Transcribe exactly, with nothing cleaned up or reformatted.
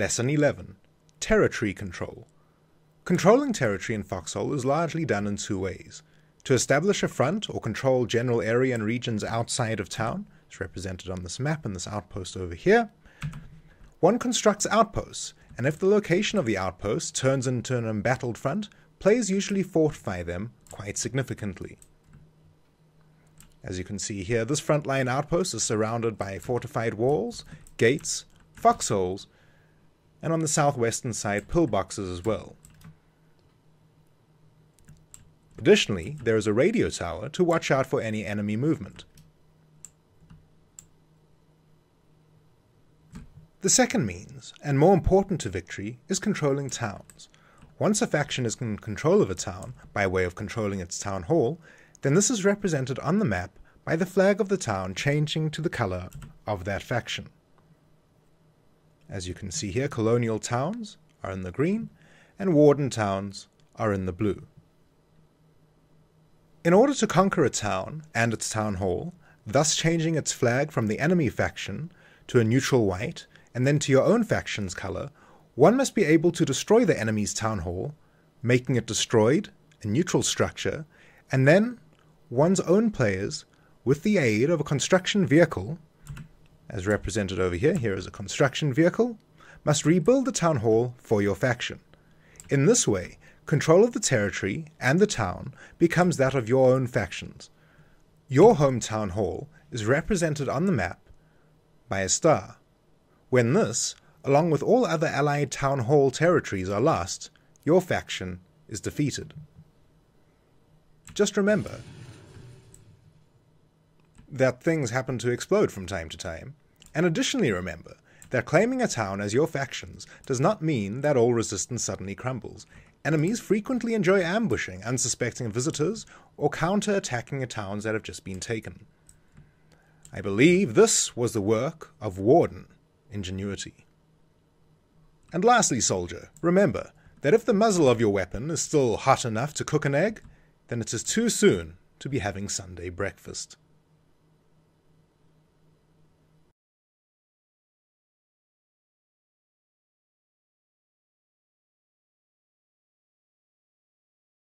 Lesson eleven. Territory Control. Controlling territory in Foxhole is largely done in two ways. To establish a front or control general area and regions outside of town, it's represented on this map in this outpost over here, one constructs outposts, and if the location of the outpost turns into an embattled front, players usually fortify them quite significantly. As you can see here, this frontline outpost is surrounded by fortified walls, gates, foxholes, and on the southwestern side, pillboxes as well. Additionally, there is a radio tower to watch out for any enemy movement. The second means, and more important to victory, is controlling towns. Once a faction is in control of a town, by way of controlling its town hall, then this is represented on the map by the flag of the town changing to the color of that faction. As you can see here, colonial towns are in the green, and warden towns are in the blue. In order to conquer a town and its town hall, thus changing its flag from the enemy faction to a neutral white, and then to your own faction's color, one must be able to destroy the enemy's town hall, making it destroyed, a neutral structure, and then one's own players, with the aid of a construction vehicle, as represented over here, here is a construction vehicle, must rebuild the town hall for your faction. In this way, control of the territory and the town becomes that of your own factions. Your hometown hall is represented on the map by a star. When this, along with all other allied town hall territories, are lost, your faction is defeated. Just remember that things happen to explode from time to time, and additionally remember that claiming a town as your faction's does not mean that all resistance suddenly crumbles. Enemies frequently enjoy ambushing unsuspecting visitors or counter-attacking the towns that have just been taken. I believe this was the work of Warden Ingenuity. And lastly, soldier, remember that if the muzzle of your weapon is still hot enough to cook an egg, then it is too soon to be having Sunday breakfast.